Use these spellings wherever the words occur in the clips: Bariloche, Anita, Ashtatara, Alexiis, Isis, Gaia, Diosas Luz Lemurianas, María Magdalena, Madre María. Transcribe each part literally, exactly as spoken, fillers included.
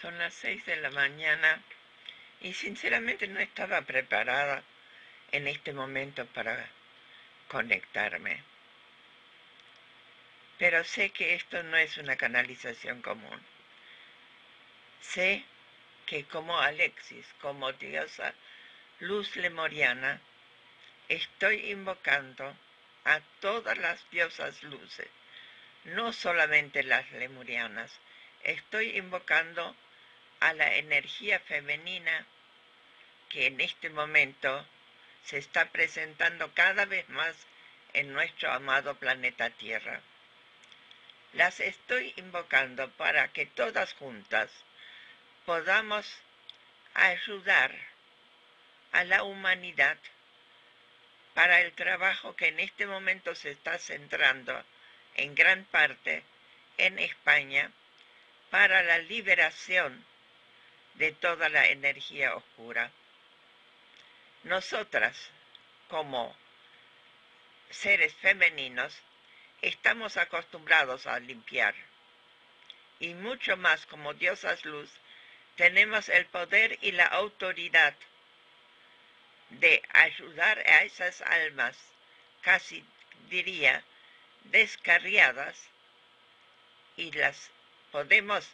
Son las seis de la mañana y sinceramente no estaba preparada en este momento para conectarme. Pero sé que esto no es una canalización común. Sé que como Alexiis, como diosa Luz Lemuriana, estoy invocando a todas las diosas luces, no solamente las lemurianas. Estoy invocando a la energía femenina que en este momento se está presentando cada vez más en nuestro amado planeta Tierra. Las estoy invocando para que todas juntas podamos ayudar a la humanidad para el trabajo que en este momento se está centrando en gran parte en España para la liberación de toda la energía oscura. Nosotras, como seres femeninos, estamos acostumbrados a limpiar. Y mucho más como diosas luz, tenemos el poder y la autoridad de ayudar a esas almas, casi diría, descarriadas, y las podemos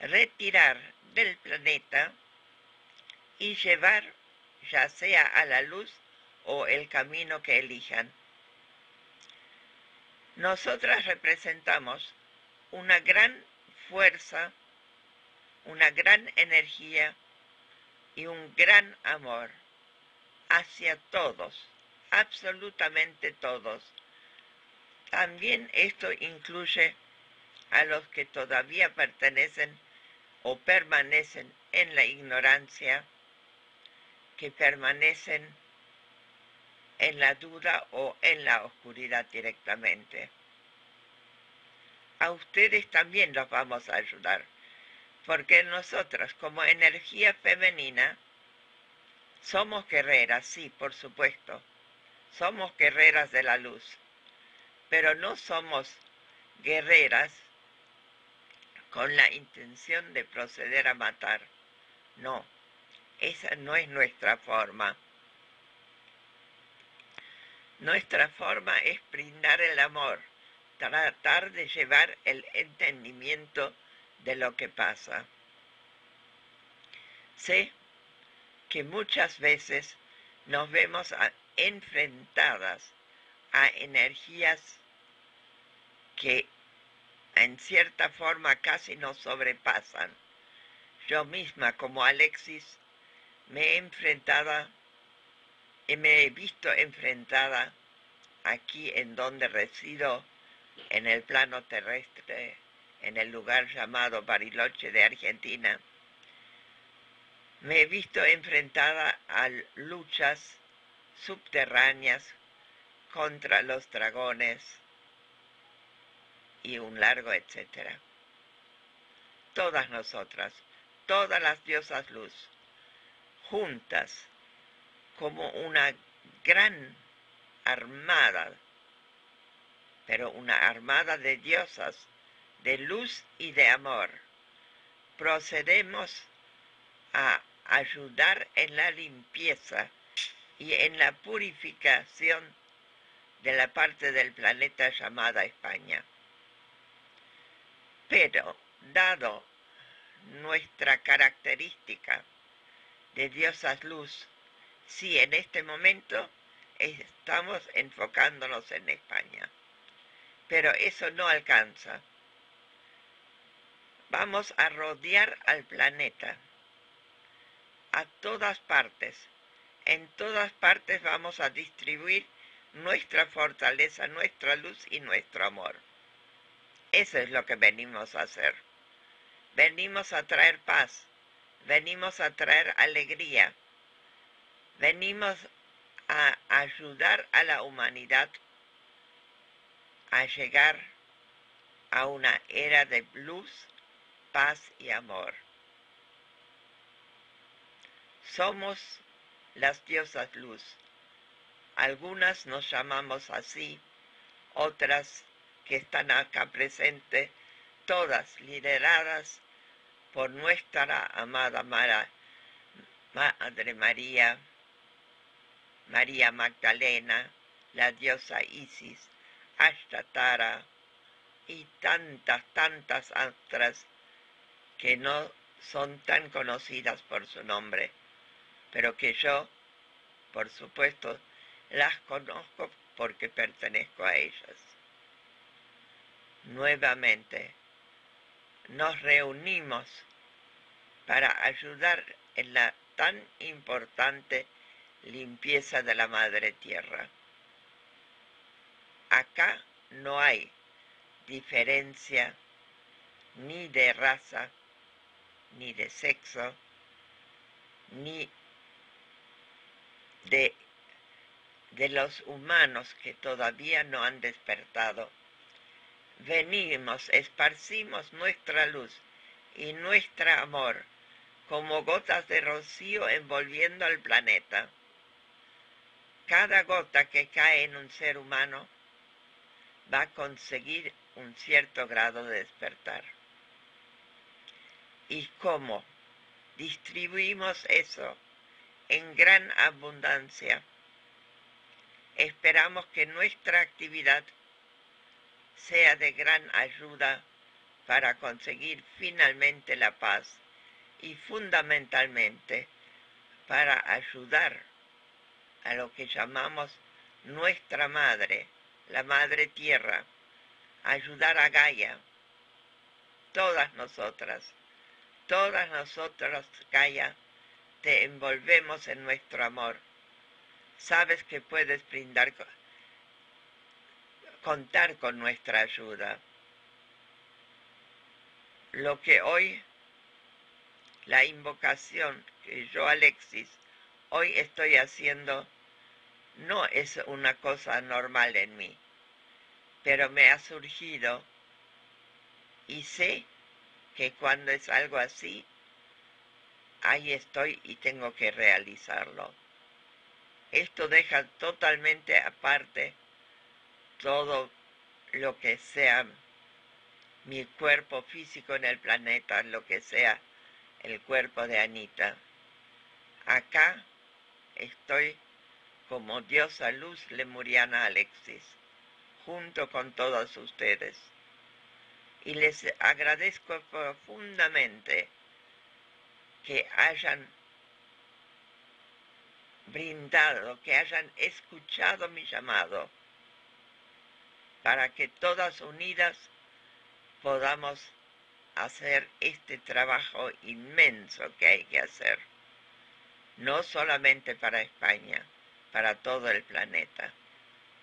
retirar del planeta y llevar ya sea a la luz o el camino que elijan. Nosotras representamos una gran fuerza, una gran energía y un gran amor hacia todos, absolutamente todos. También esto incluye a los que todavía pertenecen o permanecen en la ignorancia, que permanecen en la duda o en la oscuridad directamente. A ustedes también los vamos a ayudar, porque nosotras como energía femenina somos guerreras, sí, por supuesto, somos guerreras de la luz, pero no somos guerreras con la intención de proceder a matar. No, esa no es nuestra forma. Nuestra forma es brindar el amor, tratar de llevar el entendimiento de lo que pasa. Sé que muchas veces nos vemos enfrentadas a energías que en cierta forma casi nos sobrepasan. Yo misma, como Alexiis, me he enfrentada, me he visto enfrentada aquí en donde resido, en el plano terrestre, en el lugar llamado Bariloche de Argentina. Me he visto enfrentada a luchas subterráneas contra los dragones, y un largo etcétera. Todas nosotras, todas las diosas luz, juntas como una gran armada, pero una armada de diosas, de luz y de amor, procedemos a ayudar en la limpieza y en la purificación de la parte del planeta llamada España. Pero, dado nuestra característica de diosas luz, sí, en este momento estamos enfocándonos en España. Pero eso no alcanza. Vamos a rodear al planeta, a todas partes. En todas partes vamos a distribuir nuestra fortaleza, nuestra luz y nuestro amor. Eso es lo que venimos a hacer. Venimos a traer paz. Venimos a traer alegría. Venimos a ayudar a la humanidad a llegar a una era de luz, paz y amor. Somos las diosas luz. Algunas nos llamamos así, otras que están acá presentes, todas lideradas por nuestra amada Mara, Madre María, María Magdalena, la diosa Isis, Ashtatara y tantas, tantas otras que no son tan conocidas por su nombre, pero que yo, por supuesto, las conozco porque pertenezco a ellas. Nuevamente, nos reunimos para ayudar en la tan importante limpieza de la Madre Tierra. Acá no hay diferencia ni de raza, ni de sexo, ni de, de los humanos que todavía no han despertado. Venimos, esparcimos nuestra luz y nuestro amor como gotas de rocío envolviendo al planeta. Cada gota que cae en un ser humano va a conseguir un cierto grado de despertar. ¿Y cómo distribuimos eso en gran abundancia? Esperamos que nuestra actividad sea de gran ayuda para conseguir finalmente la paz y fundamentalmente para ayudar a lo que llamamos nuestra madre, la Madre Tierra, ayudar a Gaia, todas nosotras, todas nosotras, Gaia, te envolvemos en nuestro amor. Sabes que puedes brindar, contar con nuestra ayuda. Lo que hoy, la invocación que yo, Alexiis, hoy estoy haciendo, no es una cosa normal en mí, pero me ha surgido y sé que cuando es algo así, ahí estoy y tengo que realizarlo. Esto deja totalmente aparte todo lo que sea mi cuerpo físico en el planeta, lo que sea el cuerpo de Anita. Acá estoy como diosa Luz Lemuriana Alexiis, junto con todos ustedes. Y les agradezco profundamente que hayan brindado, que hayan escuchado mi llamado, para que todas unidas podamos hacer este trabajo inmenso que hay que hacer, no solamente para España, para todo el planeta.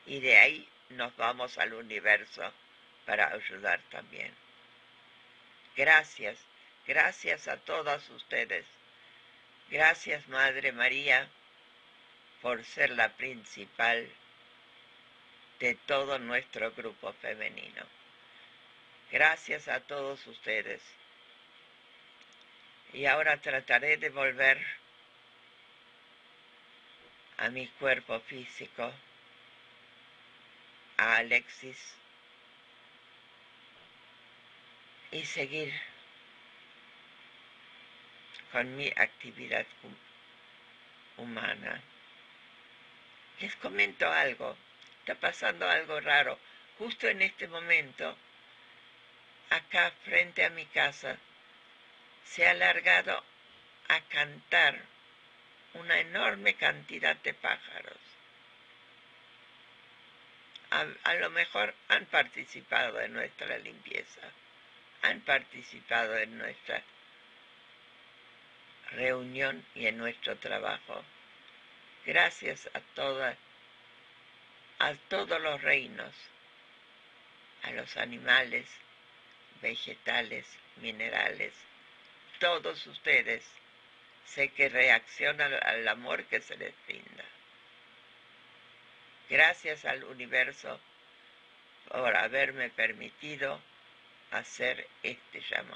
Y de ahí nos vamos al universo para ayudar también. Gracias, gracias a todas ustedes. Gracias, Madre María, por ser la principal de todo nuestro grupo femenino. Gracias a todos ustedes. Y ahora trataré de volver a mi cuerpo físico, a Alexiis, y seguir con mi actividad hum humana. Les comento algo. Está pasando algo raro. Justo en este momento, acá frente a mi casa, se ha alargado a cantar una enorme cantidad de pájaros. A, a lo mejor han participado en nuestra limpieza, han participado en nuestra reunión y en nuestro trabajo. Gracias a todas, a todos los reinos, a los animales, vegetales, minerales, todos ustedes. Sé que reaccionan al amor que se les brinda. Gracias al universo por haberme permitido hacer este llamado.